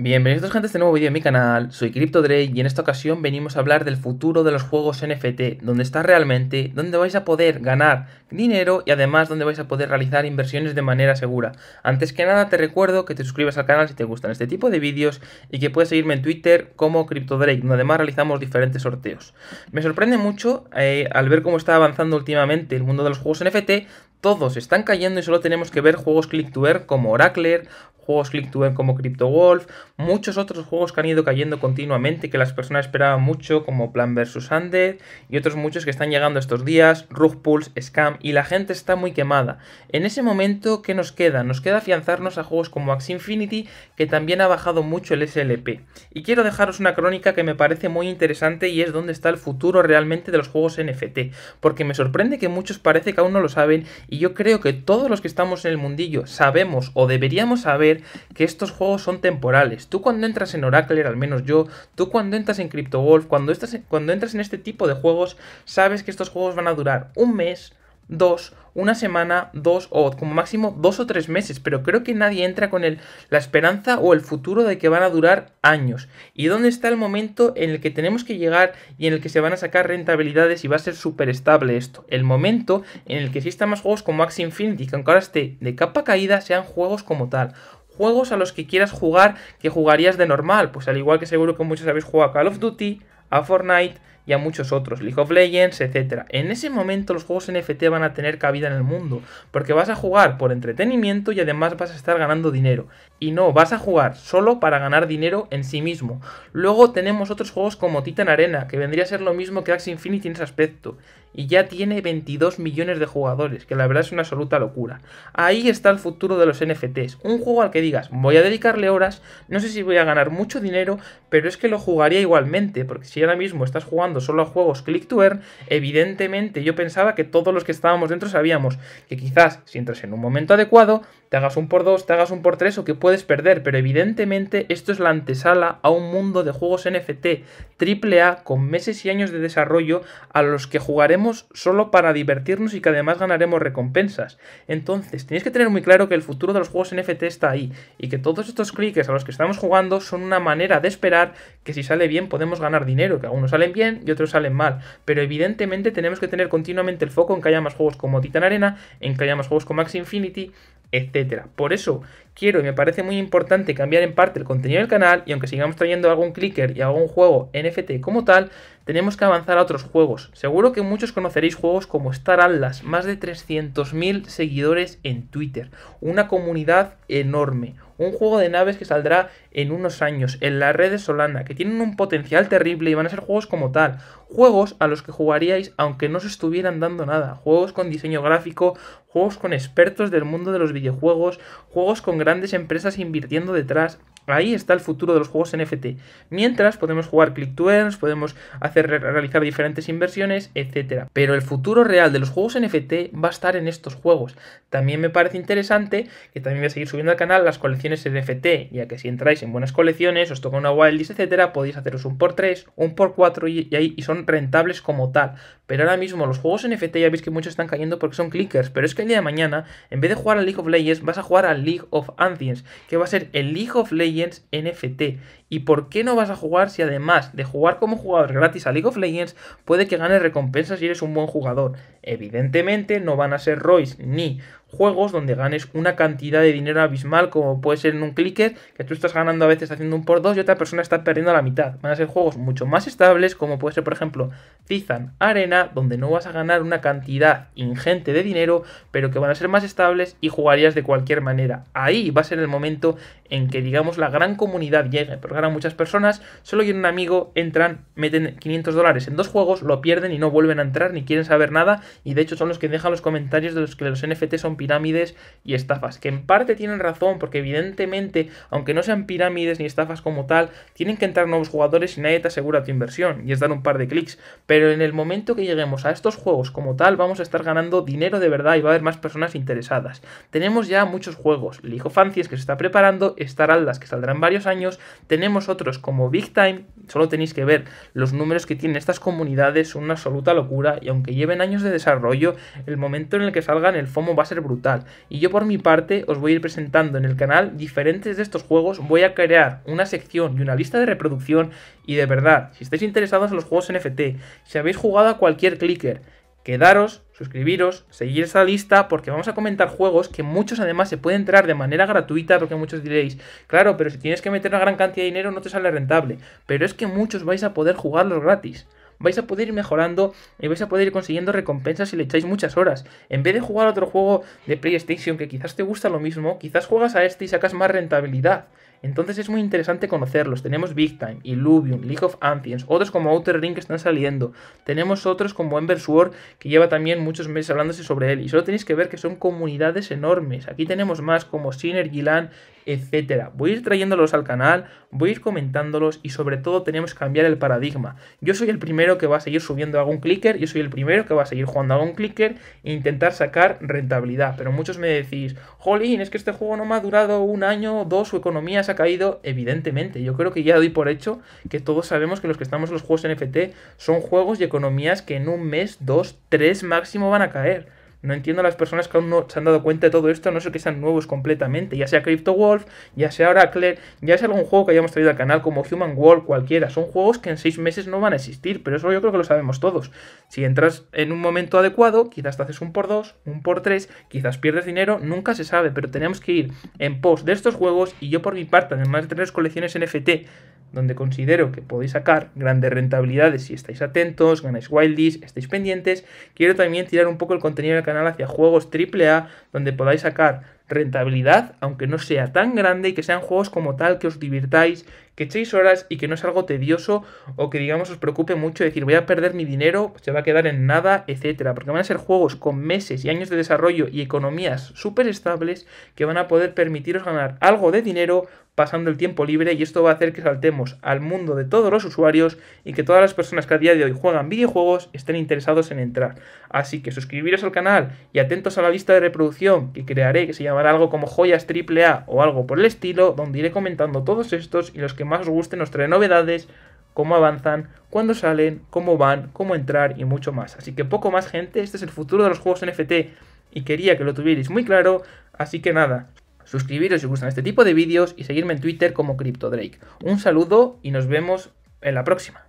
Bienvenidos gente a este nuevo vídeo en mi canal, soy CriptoDrake y en esta ocasión venimos a hablar del futuro de los juegos NFT, donde está realmente, donde vais a poder ganar dinero y además donde vais a poder realizar inversiones de manera segura. Antes que nada te recuerdo que te suscribas al canal si te gustan este tipo de vídeos y que puedes seguirme en Twitter como CriptoDrake, donde además realizamos diferentes sorteos. Me sorprende mucho al ver cómo está avanzando últimamente el mundo de los juegos NFT, todos están cayendo y solo tenemos que ver juegos click to earn como Oracler, juegos click to earn como CryptoWolf, muchos otros juegos que han ido cayendo continuamente, que las personas esperaban mucho, como Plan vs Ander, y otros muchos que están llegando estos días, Rug Pulls, Scam, y la gente está muy quemada. En ese momento, ¿qué nos queda? Nos queda afianzarnos a juegos como Axie Infinity, que también ha bajado mucho el SLP. Y quiero dejaros una crónica que me parece muy interesante y es dónde está el futuro realmente de los juegos NFT, porque me sorprende que muchos parece que aún no lo saben, y yo creo que todos los que estamos en el mundillo sabemos o deberíamos saber que estos juegos son temporales. Tú cuando entras en Oracler, al menos yo, tú cuando entras en CryptoWolf, cuando entras en este tipo de juegos, sabes que estos juegos van a durar un mes, dos, una semana, dos o como máximo 2 o 3 meses, pero creo que nadie entra con la esperanza o el futuro de que van a durar años. ¿Y dónde está el momento en el que tenemos que llegar y en el que se van a sacar rentabilidades y va a ser súper estable esto? El momento en el que existan más juegos como Axie Infinity, que aunque ahora esté de capa caída, sean juegos como tal. Juegos a los que quieras jugar, que jugarías de normal, pues al igual que seguro que muchos habéis jugado a Call of Duty, a Fortnite y a muchos otros, League of Legends, etc. En ese momento los juegos NFT van a tener cabida en el mundo, porque vas a jugar por entretenimiento y además vas a estar ganando dinero. Y no, vas a jugar solo para ganar dinero en sí mismo. Luego tenemos otros juegos como Thetan Arena, que vendría a ser lo mismo que Axie Infinity en ese aspecto. Y ya tiene 22 millones de jugadores, que la verdad es una absoluta locura. Ahí está el futuro de los NFTs. Un juego al que digas, voy a dedicarle horas, no sé si voy a ganar mucho dinero, pero es que lo jugaría igualmente, porque si ahora mismo estás jugando solo a juegos click to earn, evidentemente yo pensaba que todos los que estábamos dentro sabíamos que quizás si entras en un momento adecuado, te hagas un por 2, te hagas un por 3 o que puedes perder, pero evidentemente esto es la antesala a un mundo de juegos NFT AAA con meses y años de desarrollo a los que jugaremos solo para divertirnos y que además ganaremos recompensas. Entonces tenéis que tener muy claro que el futuro de los juegos NFT está ahí y que todos estos clickers a los que estamos jugando son una manera de esperar que si sale bien podemos ganar dinero, que algunos salen bien y otros salen mal, pero evidentemente tenemos que tener continuamente el foco en que haya más juegos como Thetan Arena, en que haya más juegos como Axie Infinity, etcétera. Por eso quiero y me parece muy importante cambiar en parte el contenido del canal, y aunque sigamos trayendo algún clicker y algún juego NFT como tal, tenemos que avanzar a otros juegos. Seguro que muchos conoceréis juegos como Star Atlas, más de 300.000 seguidores en Twitter, una comunidad enorme. Un juego de naves que saldrá en unos años, en la red de Solana, que tienen un potencial terrible y van a ser juegos como tal. Juegos a los que jugaríais aunque no se estuvieran dando nada. Juegos con diseño gráfico, juegos con expertos del mundo de los videojuegos, juegos con grandes empresas invirtiendo detrás. Ahí está el futuro de los juegos NFT. Mientras podemos jugar click to earn, podemos realizar diferentes inversiones, etc. Pero el futuro real de los juegos NFT va a estar en estos juegos. También me parece interesante que también voy a seguir subiendo al canal las colecciones NFT, ya que si entráis en buenas colecciones, os toca una Wildies, etc. podéis haceros un por 3, un por 4 y son rentables como tal. Pero ahora mismo los juegos NFT ya veis que muchos están cayendo porque son clickers, pero es que el día de mañana, en vez de jugar al League of Legends, vas a jugar al League of Ancients, que va a ser el League of Legends NFT. ¿Y por qué no vas a jugar si además de jugar como jugador gratis a League of Legends puede que ganes recompensas si eres un buen jugador? Evidentemente no van a ser ROIs ni juegos donde ganes una cantidad de dinero abismal como puede ser en un clicker, que tú estás ganando a veces haciendo un por 2 y otra persona está perdiendo la mitad. Van a ser juegos mucho más estables como puede ser por ejemplo Zizan Arena, donde no vas a ganar una cantidad ingente de dinero pero que van a ser más estables y jugarías de cualquier manera. Ahí va a ser el momento en que digamos la gran comunidad llegue, porque ahora muchas personas solo quieren un amigo, entran, meten $500 en 2 juegos, lo pierden y no vuelven a entrar ni quieren saber nada, y de hecho son los que dejan los comentarios de los que los NFT son pirámides y estafas, que en parte tienen razón, porque evidentemente aunque no sean pirámides ni estafas como tal, tienen que entrar nuevos jugadores y nadie te asegura tu inversión, y es dar un par de clics, pero en el momento que lleguemos a estos juegos como tal vamos a estar ganando dinero de verdad y va a haber más personas interesadas. Tenemos ya muchos juegos, League of Ancients que se está preparando, Star Atlas que saldrán varios años, tenemos otros como Big Time, solo tenéis que ver los números que tienen estas comunidades, son una absoluta locura, y aunque lleven años de desarrollo, el momento en el que salgan el FOMO va a ser brutal. Y yo por mi parte os voy a ir presentando en el canal diferentes de estos juegos, voy a crear una sección y una lista de reproducción. Y de verdad, si estáis interesados en los juegos NFT, si habéis jugado a cualquier clicker, quedaros, suscribiros, seguir esta lista, porque vamos a comentar juegos que muchos además se pueden entrar de manera gratuita, porque muchos diréis, claro, pero si tienes que meter una gran cantidad de dinero no te sale rentable, pero es que muchos vais a poder jugarlos gratis. Vais a poder ir mejorando y vais a poder ir consiguiendo recompensas si le echáis muchas horas. En vez de jugar a otro juego de PlayStation que quizás te gusta lo mismo, quizás juegas a este y sacas más rentabilidad. Entonces es muy interesante conocerlos. Tenemos Big Time, Illuvium, League of Ancients, otros como Outer Ring que están saliendo. Tenemos otros como Ember Sword, que lleva también muchos meses hablándose sobre él. Y solo tenéis que ver que son comunidades enormes. Aquí tenemos más como Synergy Land, etcétera. Voy a ir trayéndolos al canal, voy a ir comentándolos y sobre todo tenemos que cambiar el paradigma. Yo soy el primero que va a seguir subiendo a algún clicker, yo soy el primero que va a seguir jugando a algún clicker e intentar sacar rentabilidad. Pero muchos me decís, jolín, es que este juego no me ha durado un año o dos, su economía se ha caído. Evidentemente, yo creo que ya doy por hecho que todos sabemos que los que estamos en los juegos NFT son juegos y economías que en un mes, dos, tres máximo van a caer. No entiendo a las personas que aún no se han dado cuenta de todo esto, no sé que sean nuevos completamente, ya sea CryptoWolf, ya sea Oracler, ya sea algún juego que hayamos traído al canal como Human World, cualquiera. Son juegos que en 6 meses no van a existir, pero eso yo creo que lo sabemos todos. Si entras en un momento adecuado, quizás te haces un por 2, un por 3, quizás pierdes dinero, nunca se sabe, pero tenemos que ir en pos de estos juegos. Y yo por mi parte, además de tener colecciones NFT, donde considero que podéis sacar grandes rentabilidades si estáis atentos, ganáis Wildies, estáis pendientes, quiero también tirar un poco el contenido del canal hacia juegos AAA, donde podáis sacar rentabilidad, aunque no sea tan grande, y que sean juegos como tal, que os divirtáis, que echéis horas y que no es algo tedioso o que digamos os preocupe mucho decir voy a perder mi dinero, se va a quedar en nada, etcétera, porque van a ser juegos con meses y años de desarrollo y economías súper estables que van a poder permitiros ganar algo de dinero pasando el tiempo libre, y esto va a hacer que saltemos al mundo de todos los usuarios y que todas las personas que a día de hoy juegan videojuegos estén interesados en entrar. Así que suscribiros al canal y atentos a la lista de reproducción que crearé, que se llamará algo como joyas AAA o algo por el estilo, donde iré comentando todos estos y los que más os gusten os trae novedades, cómo avanzan, cuándo salen, cómo van, cómo entrar y mucho más. Así que poco más, gente, este es el futuro de los juegos NFT y quería que lo tuvierais muy claro, así que nada. Suscribiros si os gustan este tipo de vídeos y seguirme en Twitter como CriptoDrake. Un saludo y nos vemos en la próxima.